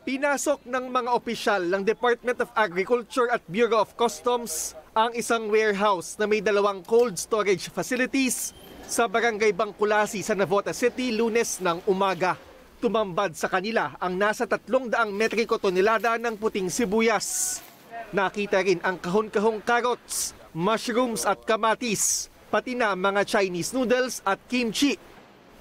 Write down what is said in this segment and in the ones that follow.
Pinasok ng mga opisyal ng Department of Agriculture at Bureau of Customs ang isang warehouse na may dalawang cold storage facilities sa Barangay Bangkulasi sa Navotas City Lunes ng umaga. Tumambad sa kanila ang nasa 300 metriko tonelada ng puting sibuyas. Nakita rin ang kahon-kahong carrots, mushrooms at kamatis, pati na mga Chinese noodles at kimchi.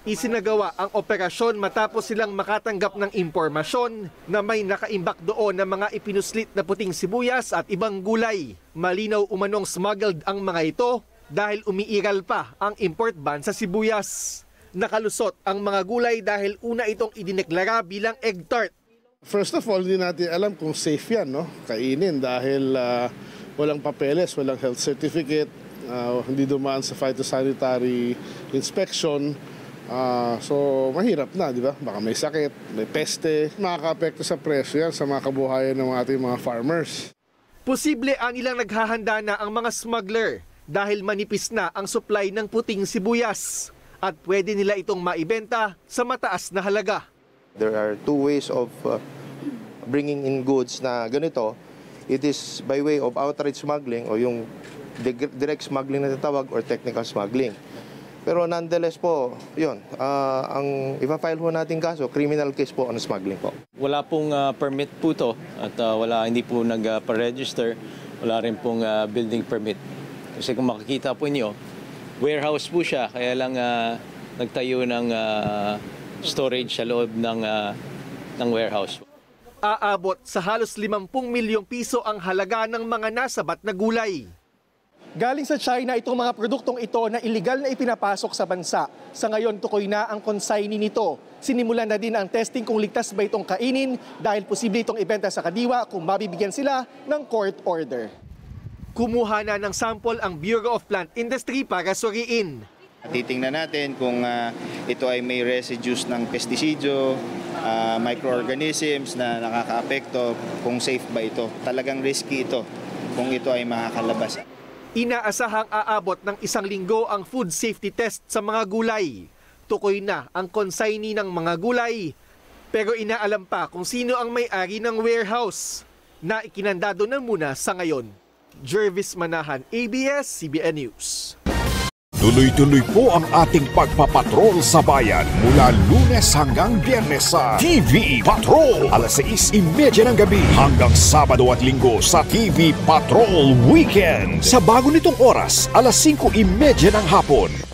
Isinagawa ang operasyon matapos silang makatanggap ng impormasyon na may nakaimbak doon ng mga ipinuslit na puting sibuyas at ibang gulay. Malinaw umanong smuggled ang mga ito dahil umiiral pa ang import ban sa sibuyas. Nakalusot ang mga gulay dahil una itong idineklara bilang egg tart. First of all, hindi natin alam kung safe yan, no? Kainin dahil walang papeles, walang health certificate, hindi dumaan sa phytosanitary inspection. So mahirap na, di ba? Baka may sakit, may peste. Makakaapekto sa presyo yan sa mga kabuhayan ng ating mga farmers. Posible ang ilang naghahanda na ang mga smuggler dahil manipis na ang supply ng puting sibuyas at pwede nila itong maibenta sa mataas na halaga. There are two ways of bringing in goods na ganito. It is by way of outright smuggling o yung direct smuggling na tatawag or technical smuggling. Pero nonetheless po, yun, ang ipafile po natin kaso, criminal case po on smuggling po. Wala pong permit po to at hindi po nag-register, wala rin pong building permit. Kasi kung makikita po niyo, warehouse po siya, kaya lang nagtayo ng storage sa loob ng warehouse. Aabot sa halos 50 milyong piso ang halaga ng mga nasabat na gulay. Galing sa China itong mga produktong ito na iligal na ipinapasok sa bansa. Sa ngayon, tukoy na ang consignee nito. Sinimulan na din ang testing kung ligtas ba itong kainin dahil posible itong ibenta sa kadiwa kung mabibigyan sila ng court order. Kumuha na ng sample ang Bureau of Plant Industry para suriin. Titingnan natin kung ito ay may residues ng pestisidyo, microorganisms na nakakaapekto, kung safe ba ito. Talagang risky ito kung ito ay makakalabas. Inaasahang aabot ng 1 linggo ang food safety test sa mga gulay. Tukoy na ang consignee ng mga gulay, pero inaalam pa kung sino ang may-ari ng warehouse na ikinandado na muna sa ngayon. Jervis Manahan, ABS-CBN News. Tuloy-tuloy po ang ating pagpapatrol sa bayan mula Lunes hanggang Biyernes sa TV Patrol alas 6:30 ng gabi hanggang Sabado at Linggo sa TV Patrol Weekend. Sa bago nitong oras, alas 5:30 ng hapon.